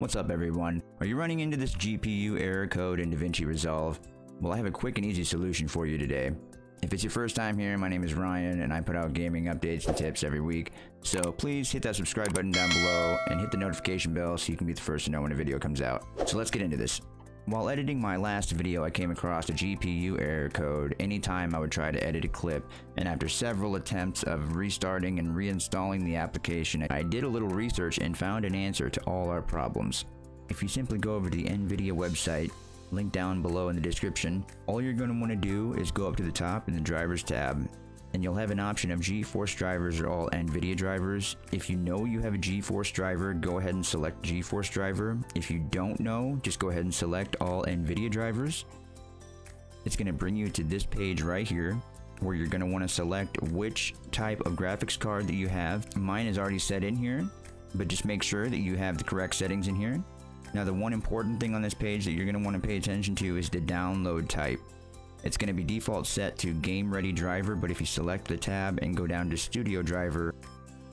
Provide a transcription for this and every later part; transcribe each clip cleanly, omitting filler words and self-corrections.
What's up everyone? Are you running into this GPU error code in DaVinci Resolve? Well, I have a quick and easy solution for you today. If it's your first time here, my name is Ryan and I put out gaming updates and tips every week. So please hit that subscribe button down below and hit the notification bell so you can be the first to know when a video comes out. So let's get into this. While editing my last video, I came across a GPU error code anytime I would try to edit a clip, and after several attempts of restarting and reinstalling the application, I did a little research and found an answer to all our problems. If you simply go over to the NVIDIA website, linked down below in the description, all you're going to want to do is go up to the top in the drivers tab, and you'll have an option of GeForce drivers or all NVIDIA drivers. If you know you have a GeForce driver, go ahead and select GeForce driver. If you don't know, just go ahead and select all NVIDIA drivers. It's going to bring you to this page right here, where you're going to want to select which type of graphics card that you have. Mine is already set in here, but just make sure that you have the correct settings in here. Now the one important thing on this page that you're going to want to pay attention to is the download type. It's going to be default set to Game Ready Driver, but if you select the tab and go down to Studio Driver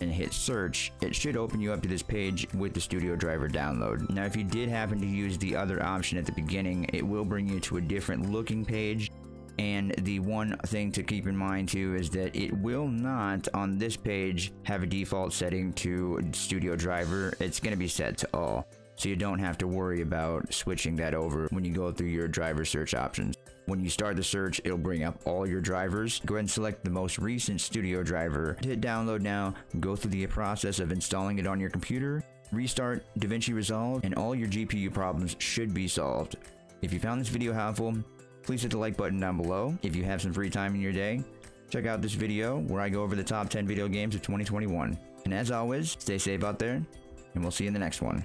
and hit search, it should open you up to this page with the Studio Driver download. Now if you did happen to use the other option at the beginning, it will bring you to a different looking page. And the one thing to keep in mind too is that it will not on this page have a default setting to Studio Driver. It's going to be set to all, so you don't have to worry about switching that over when you go through your driver search options. When you start the search, it'll bring up all your drivers. Go ahead and select the most recent Studio Driver. Hit download now, go through the process of installing it on your computer, restart DaVinci Resolve, and all your GPU problems should be solved. If you found this video helpful, please hit the like button down below. If you have some free time in your day, check out this video where I go over the top 10 video games of 2021. And as always, stay safe out there, and we'll see you in the next one.